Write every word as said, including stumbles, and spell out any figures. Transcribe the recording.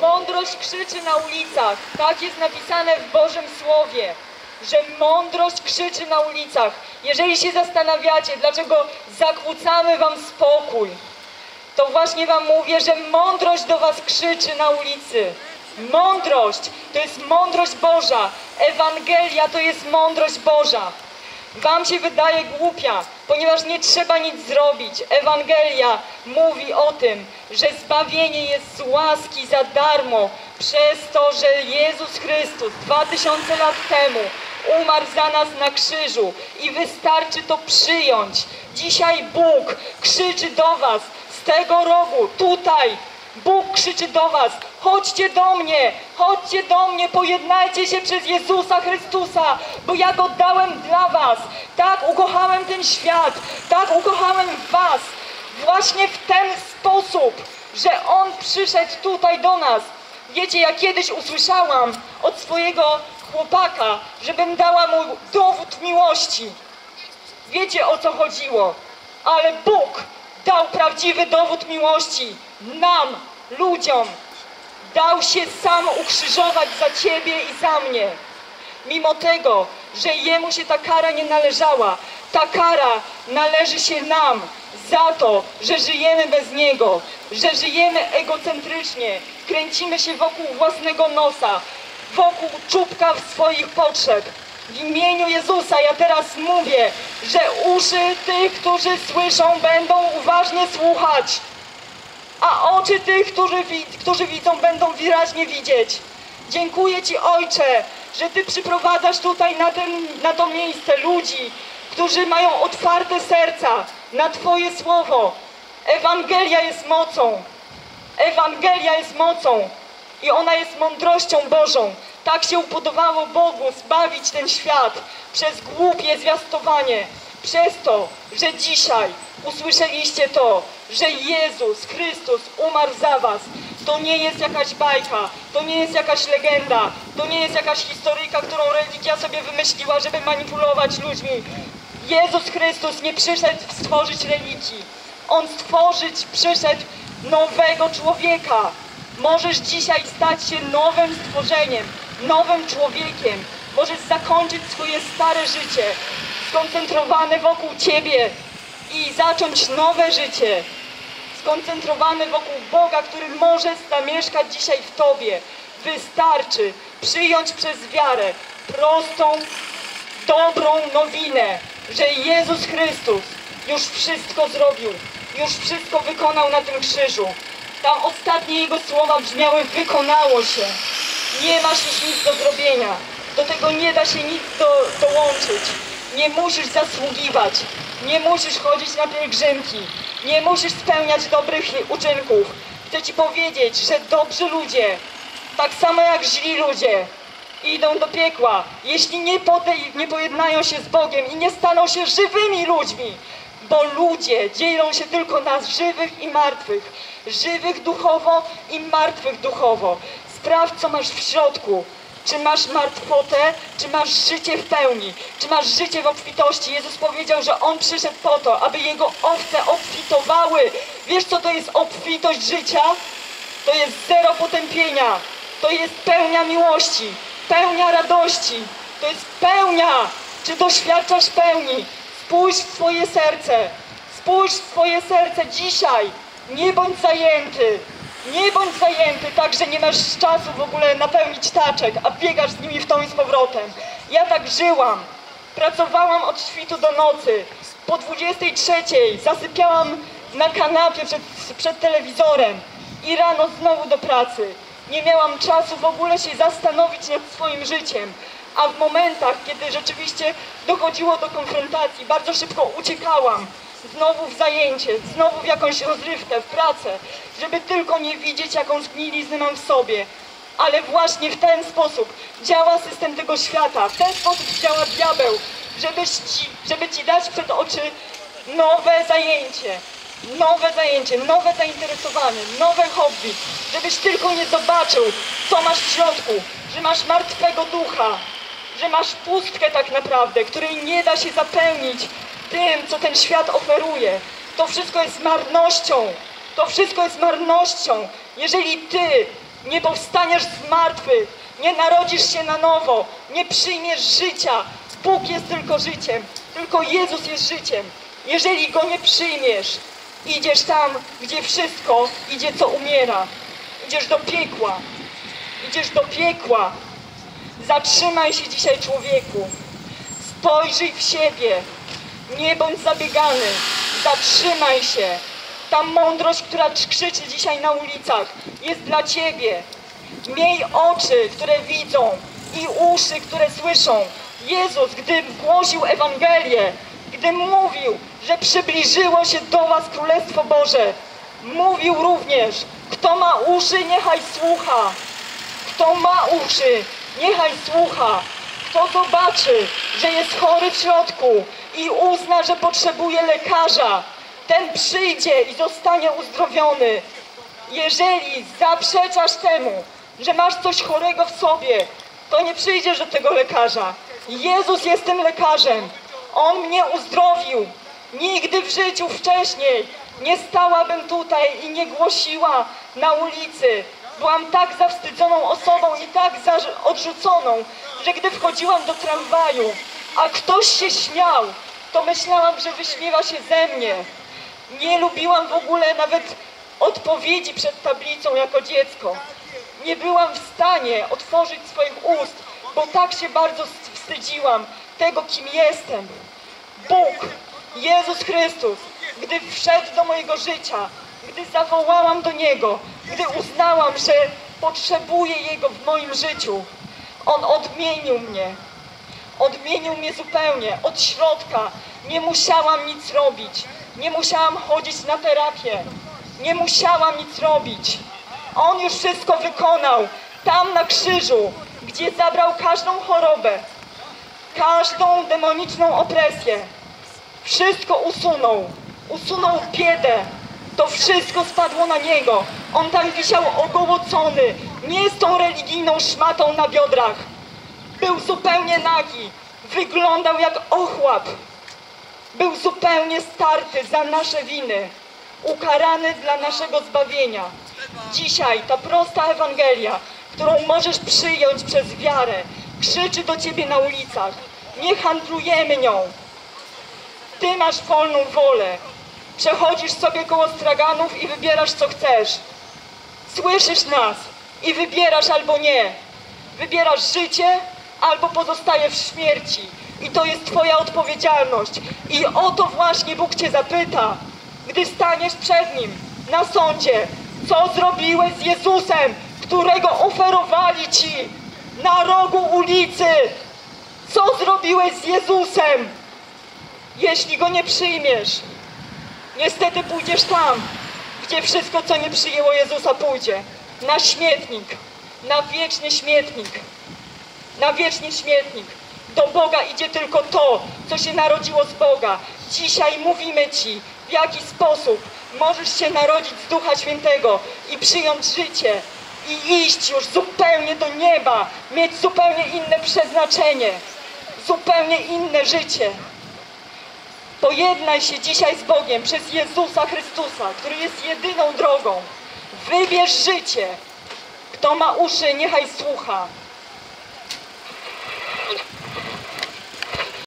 Mądrość krzyczy na ulicach, tak jest napisane w Bożym Słowie, że mądrość krzyczy na ulicach. Jeżeli się zastanawiacie, dlaczego zakłócamy wam spokój, to właśnie wam mówię, że mądrość do was krzyczy na ulicy. Mądrość to jest mądrość Boża. Ewangelia to jest mądrość Boża. Wam się wydaje głupia, ponieważ nie trzeba nic zrobić. Ewangelia mówi o tym, że zbawienie jest z łaski za darmo przez to, że Jezus Chrystus dwa tysiące lat temu umarł za nas na krzyżu i wystarczy to przyjąć. Dzisiaj Bóg krzyczy do was z tego rogu, tutaj. Bóg krzyczy do was, chodźcie do mnie, chodźcie do mnie, pojednajcie się przez Jezusa Chrystusa, bo ja go dałem dla was. Tak ukochałem ten świat, tak ukochałem was, właśnie w ten sposób, że On przyszedł tutaj do nas. Wiecie, ja kiedyś usłyszałam od swojego chłopaka, żebym dała mu dowód miłości. Wiecie, o co chodziło, ale Bóg dał prawdziwy dowód miłości nam, ludziom. Dał się sam ukrzyżować za ciebie i za mnie. Mimo tego, że Jemu się ta kara nie należała, ta kara należy się nam za to, że żyjemy bez Niego, że żyjemy egocentrycznie, kręcimy się wokół własnego nosa, wokół czubka swoich potrzeb. W imieniu Jezusa ja teraz mówię, że uszy tych, którzy słyszą, będą uważnie słuchać, a oczy tych, którzy, którzy widzą, będą wyraźnie widzieć. Dziękuję Ci, Ojcze, że Ty przyprowadzasz tutaj na, ten, na to miejsce ludzi, którzy mają otwarte serca na Twoje Słowo. Ewangelia jest mocą. Ewangelia jest mocą i ona jest mądrością Bożą. Tak się upodobało Bogu zbawić ten świat przez głupie zwiastowanie. Przez to, że dzisiaj usłyszeliście to, że Jezus Chrystus umarł za was. To nie jest jakaś bajka, to nie jest jakaś legenda, to nie jest jakaś historyjka, którą religia sobie wymyśliła, żeby manipulować ludźmi. Jezus Chrystus nie przyszedł stworzyć religii. On stworzyć przyszedł nowego człowieka. Możesz dzisiaj stać się nowym stworzeniem, nowym człowiekiem. Możesz zakończyć swoje stare życie skoncentrowane wokół Ciebie i zacząć nowe życie skoncentrowane wokół Boga, który może zamieszkać dzisiaj w Tobie. Wystarczy przyjąć przez wiarę prostą, dobrą nowinę, że Jezus Chrystus już wszystko zrobił, już wszystko wykonał na tym krzyżu. Tam ostatnie Jego słowa brzmiały: wykonało się. Nie masz już nic do zrobienia. Do tego nie da się nic do, dołączyć. Nie musisz zasługiwać. Nie musisz chodzić na pielgrzymki. Nie musisz spełniać dobrych uczynków. Chcę Ci powiedzieć, że dobrzy ludzie, tak samo jak źli ludzie, idą do piekła, jeśli nie, podej, nie pojednają się z Bogiem i nie staną się żywymi ludźmi. Bo ludzie dzielą się tylko na żywych i martwych. Żywych duchowo i martwych duchowo. Sprawdź, co masz w środku. Czy masz martwotę, czy masz życie w pełni, czy masz życie w obfitości. Jezus powiedział, że On przyszedł po to, aby Jego owce obfitowały. Wiesz, co to jest obfitość życia? To jest zero potępienia. To jest pełnia miłości, pełnia radości. To jest pełnia. Czy doświadczasz pełni? Spójrz w swoje serce. Spójrz w swoje serce dzisiaj. Nie bądź zajęty. Nie bądź zajęty tak, że nie masz czasu w ogóle napełnić taczek, a biegasz z nimi w tą i z powrotem. Ja tak żyłam. Pracowałam od świtu do nocy. Po dwudziestej trzeciej zasypiałam na kanapie przed, przed telewizorem i rano znowu do pracy. Nie miałam czasu w ogóle się zastanowić nad swoim życiem. A w momentach, kiedy rzeczywiście dochodziło do konfrontacji, bardzo szybko uciekałam. Znowu w zajęcie, znowu w jakąś rozrywkę, w pracę, żeby tylko nie widzieć, jaką zgniliznę mam w sobie. Ale właśnie w ten sposób działa system tego świata, w ten sposób działa diabeł, żeby ci, żeby ci dać przed oczy nowe zajęcie, nowe zajęcie, nowe zainteresowanie, nowe hobby, żebyś tylko nie zobaczył, co masz w środku, że masz martwego ducha, że masz pustkę tak naprawdę, której nie da się zapełnić tym, co ten świat oferuje. To wszystko jest marnością. to wszystko jest marnością. Jeżeli ty nie powstaniesz z martwych, nie narodzisz się na nowo, nie przyjmiesz życia, Bóg jest tylko życiem, tylko Jezus jest życiem. Jeżeli Go nie przyjmiesz, idziesz tam, gdzie wszystko idzie, co umiera. Idziesz do piekła. Idziesz do piekła. Zatrzymaj się dzisiaj, człowieku. Spojrzyj w siebie. Nie bądź zabiegany. Zatrzymaj się. Ta mądrość, która krzyczy dzisiaj na ulicach, jest dla ciebie. Miej oczy, które widzą, i uszy, które słyszą. Jezus, gdy głosił Ewangelię, gdy mówił, że przybliżyło się do was Królestwo Boże, mówił również, kto ma uszy, niechaj słucha. Kto ma uszy, niechaj słucha. Kto zobaczy, że jest chory w środku i uzna, że potrzebuje lekarza, ten przyjdzie i zostanie uzdrowiony. Jeżeli zaprzeczasz temu, że masz coś chorego w sobie, to nie przyjdziesz do tego lekarza. Jezus jest tym lekarzem. On mnie uzdrowił. Nigdy w życiu wcześniej nie stałabym tutaj i nie głosiła na ulicy. Byłam tak zawstydzoną osobą i tak odrzuconą, że gdy wchodziłam do tramwaju, a ktoś się śmiał, to myślałam, że wyśmiewa się ze mnie. Nie lubiłam w ogóle nawet odpowiedzi przed tablicą jako dziecko. Nie byłam w stanie otworzyć swoich ust, bo tak się bardzo wstydziłam tego, kim jestem. Bóg, Jezus Chrystus, gdy wszedł do mojego życia, gdy zawołałam do Niego, gdy uznałam, że potrzebuję Jego w moim życiu, On odmienił mnie. Odmienił mnie zupełnie, od środka. Nie musiałam nic robić. Nie musiałam chodzić na terapię. Nie musiałam nic robić. On już wszystko wykonał. Tam na krzyżu, gdzie zabrał każdą chorobę, każdą demoniczną opresję. Wszystko usunął. Usunął biedę. To wszystko spadło na Niego. On tam wisiał ogołocony. Nie z tą religijną szmatą na biodrach. Był zupełnie nagi. Wyglądał jak ochłap. Był zupełnie starty za nasze winy. Ukarany dla naszego zbawienia. Dzisiaj ta prosta Ewangelia, którą możesz przyjąć przez wiarę, krzyczy do ciebie na ulicach. Nie handlujemy nią. Ty masz wolną wolę. Przechodzisz sobie koło straganów i wybierasz, co chcesz. Słyszysz nas i wybierasz albo nie. Wybierasz życie albo pozostajesz w śmierci. I to jest twoja odpowiedzialność. I o to właśnie Bóg cię zapyta, gdy staniesz przed Nim na sądzie. Co zrobiłeś z Jezusem, którego oferowali ci na rogu ulicy? Co zrobiłeś z Jezusem? Jeśli Go nie przyjmiesz, niestety pójdziesz tam, gdzie wszystko, co nie przyjęło Jezusa, pójdzie. Na śmietnik, na wieczny śmietnik, na wieczny śmietnik. Do Boga idzie tylko to, co się narodziło z Boga. Dzisiaj mówimy ci, w jaki sposób możesz się narodzić z Ducha Świętego i przyjąć życie i iść już zupełnie do nieba, mieć zupełnie inne przeznaczenie, zupełnie inne życie. Pojednaj się dzisiaj z Bogiem przez Jezusa Chrystusa, który jest jedyną drogą. Wybierz życie. Kto ma uszy, niechaj słucha.